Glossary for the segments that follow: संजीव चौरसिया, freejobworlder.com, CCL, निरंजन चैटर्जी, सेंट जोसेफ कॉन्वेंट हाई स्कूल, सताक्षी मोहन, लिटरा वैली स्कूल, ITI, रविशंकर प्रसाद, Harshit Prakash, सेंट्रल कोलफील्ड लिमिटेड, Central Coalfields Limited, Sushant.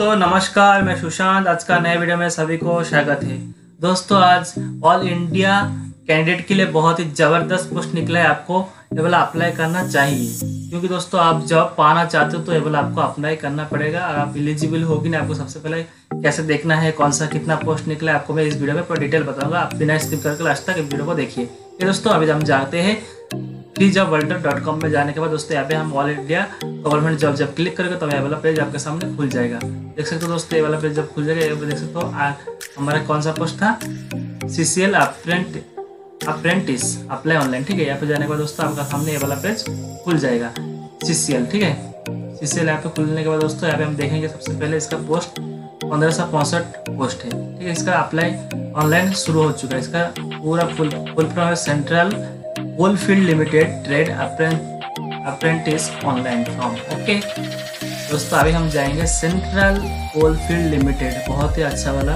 दोस्तों नमस्कार, मैं सुशांत। आज का नए वीडियो में सभी को स्वागत है। दोस्तों आज ऑल इंडिया कैंडिडेट के लिए बहुत ही ज़बरदस्त पोस्ट निकला है। आपको ये वाला अप्लाई करना चाहिए, क्योंकि दोस्तों आप जॉब पाना चाहते हो तो ये वाला आपको अप्लाई करना पड़ेगा। और आप एलिजिबल होगी ना, आपको सबसे पहले कैसे देखना है, कौन सा कितना पोस्ट निकला है, आपको मैं इस वीडियो में पूरा डिटेल बताऊँगा। आप बिना स्किप करके लास्ट तक इस वीडियो को देखिए। दोस्तों अभी हम जाते हैं freejobworlder.com में। जाने के बाद दोस्तों यहाँ पे हम ऑल इंडिया गवर्नमेंट जॉब जब क्लिक करेंगे तो ये वाला पेज आपके सामने खुल जाएगा। देख सकते हो दोस्तों, ये वाला पेज जब खुल जाएगा ये देख सकते हो हमारा कौन सा पोस्ट था, CCL अप्रेंटिस अप्लाई ऑनलाइन। ठीक है, यहाँ पे जाने के बाद दोस्तों आपका सामने ये वाला पेज खुल जाएगा, CCL। ठीक है, CCL यहाँ पे खुलने के बाद दोस्तों यहाँ पे हम देखेंगे सबसे पहले इसका पोस्ट 1565 पोस्ट है। ठीक है, इसका अप्लाई ऑनलाइन शुरू हो चुका है। इसका पूरा फुल फॉर्म है सेंट्रल कोलफील्ड लिमिटेड trade apprentice online form. Okay दोस्तों अभी हम जाएंगे सेंट्रल कोलफील्ड लिमिटेड। बहुत ही अच्छा वाला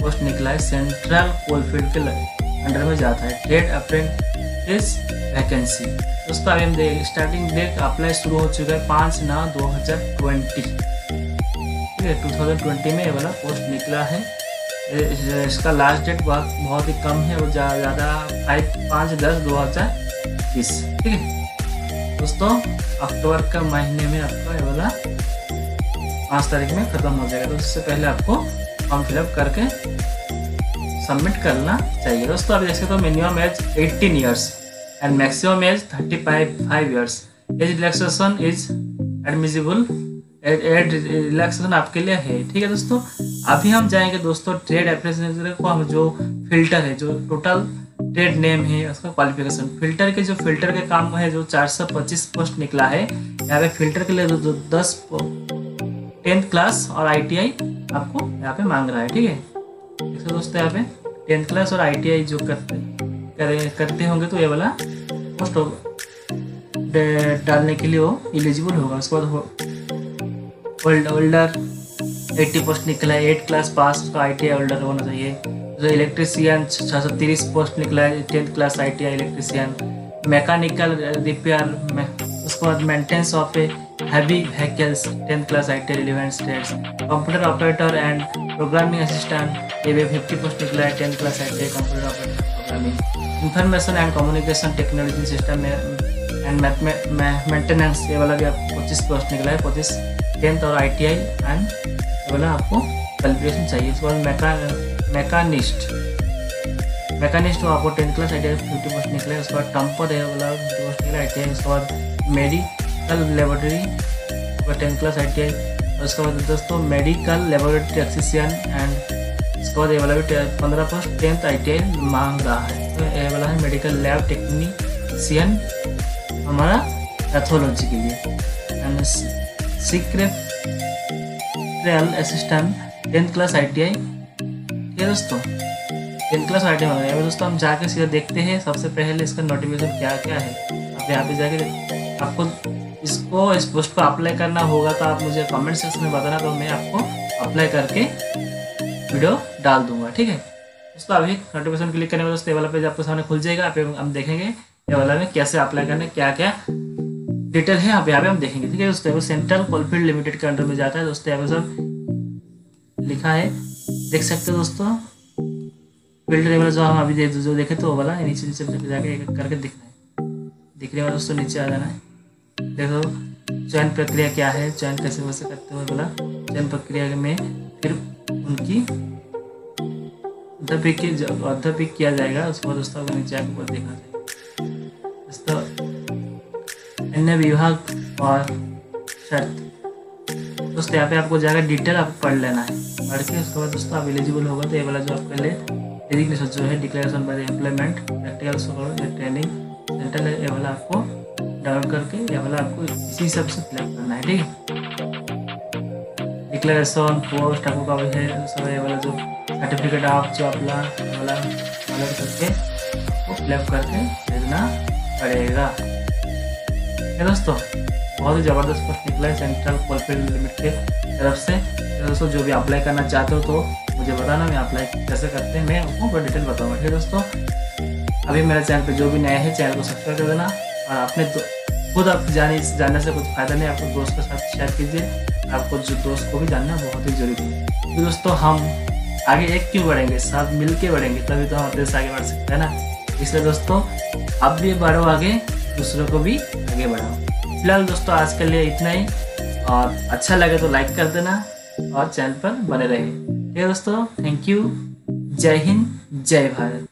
पोस्ट निकला है, सेंट्रल कोलफील्ड के अंडर में जाता है ट्रेड अप्रेंटिस वैकेंसी। दोस्तों अभी हम देखेंगे स्टार्टिंग डेट अप्लाई शुरू हो चुका है 5/9/2020। ठीक है, 2020 में ये वाला पोस्ट निकला है। इसका लास्ट डेट बहुत ही कम है, वो ज़्यादा 5/10/2020। ठीक है दोस्तों, अक्टूबर का महीने में आपका ये वाला 5 तारीख में ख़त्म हो जाएगा। तो उससे पहले आपको फॉर्म फिलअप करके सबमिट करना चाहिए। दोस्तों आप देख सकते हो minimum age 18 years and maximum age 35 years. Age relaxation is admissible, age relaxation आपके लिए है। ठीक है दोस्तों, अभी हम जाएंगे दोस्तों ट्रेड अप्रेंटिस को हम जो फिल्टर है, जो टोटल ट्रेड नेम है, उसका क्वालिफिकेशन फिल्टर के काम है। जो 425 पोस्ट निकला है यहाँ पे फिल्टर के लिए, जो 10th क्लास और ITI आपको यहाँ पे मांग रहा है। ठीक है दोस्तों, यहाँ पे 10th क्लास और ITI जो करते होंगे तो ये वाला पोस्ट डालने के लिए वो एलिजिबल होगा। उसके बाद ओल्डर 80 पोस्ट निकला है, 8 क्लास पास उसका ITI ओल्डर होना चाहिए। जो इलेक्ट्रीशियन 630 पोस्ट निकला है, 10th class ITI electrician. Mechanical repair में उसके बाद maintenance of a heavy vehicles 10th class ITI 11 states. Computer operator and programming assistant ये भी 50 पोस्ट निकला है, 10th class ITI computer operator programming. Information and communication technology system and maintenance ये वाला भी 25 पोस्ट निकला है, 25 10th और ITI एंड बोला आपको क्वालिफिकेशन चाहिए। इसके बाद मैकानिस्ट वो आपको 10th क्लास ITI 50 पोस्ट निकला है। उसके बाद टम्पर है बोला 50 पोस्ट निकला ITI। उसके बाद medical laboratory 10th class ITI। उसके बाद दोस्तों मेडिकल लेबोरेटरी एक्सिशियन एंड उसके बाद ये वाला भी 15 पोस्ट 10th ITI मांग रहा है। तो ये वाला है मेडिकल लैब टेक्नीशियन हमारा पैथोलॉजी के लिए and secretarial assistant 10th class ITI। ठीक है दोस्तों, 10th क्लास ITI मांग रहा है। दोस्तों हम जाके सीधा देखते हैं सबसे पहले इसका नोटिफिकेशन क्या क्या है। आप यहाँ पे जाके आपको इस पोस्ट को अप्लाई करना होगा, तो आप मुझे कमेंट सेक्शन में बताना, तो मैं आपको अप्लाई करके वीडियो डाल दूंगा। ठीक है दोस्तों, अभी नोटिफिकेशन क्लिक करने में दोस्तों ये वाला पेज आपके सामने खुल जाएगा। आप हम देखेंगे ये वाला में कैसे अप्लाई करना, क्या क्या डिटेल है आप यहाँ पे हम देखेंगे। ठीक है दोस्तों, सेंट्रल कोलफील्ड लिमिटेड के अंडर में जाता है। दोस्तों यहाँ पे सब लिखा है, देख सकते हो दोस्तों। फील्ड लेवल जो हम अभी जो देखे तो वो वाला नीचे नीचे जाके एक करके दिखना है, दिखने वाला दोस्तों नीचे आ जाना है। देखो चयन प्रक्रिया क्या है, चयन कैसे वैसे करते हो बोला। चयन प्रक्रिया में फिर उनकी अध्यापिक किया जाएगा। उसको दोस्तों नीचे आगे देखना चाहिए। अन्य विभाग और शर्त दोस्तों यहाँ पे आपको जाकर डिटेल आपको पढ़ लेना है, पढ़ के उसके बाद दोस्तों आप एलिजिबल होगा। तो ये वाला जो आपके लिए डिग्नेशन जो है declaration by employment practical training centre है, ये वाला आपको डाउनलोड करके ये वाला आपको इसी हिसाब से फिलअप करना है। ठीक है, डिक्लेरेशन पोस्ट आपको का है सब ये वाला जो सर्टिफिकेट आप जो अपना वाला डाउनलोड करके वो फिलअप करके भेजना पड़ेगा। दोस्तों बहुत ही ज़बरदस्त पोस्ट निकला है सेंट्रल कोलफील्ड लिमिटेड के तरफ से। दोस्तों जो भी अप्लाई करना चाहते हो तो मुझे बताना, मैं अप्लाई कैसे करते हैं मैं आपको बड़ी डिटेल बताऊंगा। ठीक है दोस्तों, अभी मेरे चैनल पे जो भी नया है चैनल को सब्सक्राइब कर देना। और आपने खुद आप जाने से कुछ फ़ायदा नहीं, आपको दोस्त के साथ शेयर कीजिए। आपको जो दोस्त को भी जानना बहुत ही जरूरी है। तो दोस्तों हम आगे एक क्यों बढ़ेंगे, सब मिलके बढ़ेंगे, तभी तो हम देश आगे बढ़ सकते हैं ना। इसलिए दोस्तों आप भी बढ़ो आगे, दूसरों को भी आगे बढ़ाओ। फिलहाल दोस्तों आज के लिए इतना ही, और अच्छा लगे तो लाइक कर देना और चैनल पर बने रहिए। ठीक है दोस्तों, थैंक यू। जय हिंद, जय भारत।